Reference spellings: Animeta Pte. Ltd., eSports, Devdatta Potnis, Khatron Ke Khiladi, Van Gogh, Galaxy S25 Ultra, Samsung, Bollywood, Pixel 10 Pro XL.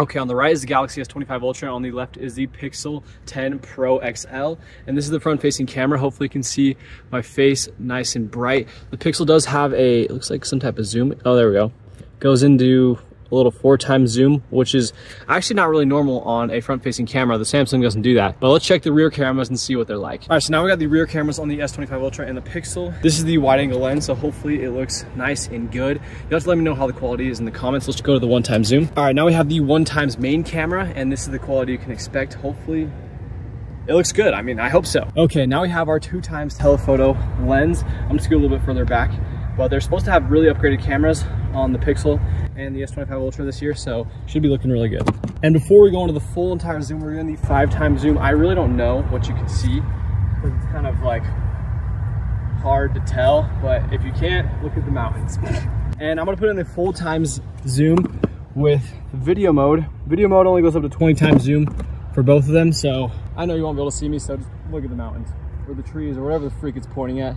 Okay, on the right is the Galaxy S25 Ultra, on the left is the Pixel 10 Pro XL, and this is the front-facing camera. Hopefully you can see my face nice and bright. The Pixel does have a, it looks like some type of zoom. Oh, there we go. Goes into a little 4x zoom, which is actually not really normal on a front-facing camera. The Samsung doesn't do that. But let's check the rear cameras and see what they're like. All right, so now we got the rear cameras on the S25 Ultra and the Pixel. This is the wide-angle lens, so hopefully it looks nice and good. You'll have to let me know how the quality is in the comments. Let's go to the 1x zoom. All right, now we have the 1x main camera, and this is the quality you can expect. Hopefully it looks good. I mean, I hope so. Okay, now we have our 2x telephoto lens. I'm just going a little bit further back, but they're supposed to have really upgraded cameras on the Pixel and the S25 Ultra this year, so should be looking really good. And before we go into the full entire zoom, we're doing the 5x zoom. I really don't know what you can see, because it's kind of like hard to tell, but if you can't, look at the mountains. And I'm gonna put in the full x zoom with video mode. Video mode only goes up to 20x zoom for both of them, so I know you won't be able to see me, so just look at the mountains, or the trees, or whatever the freak it's pointing at.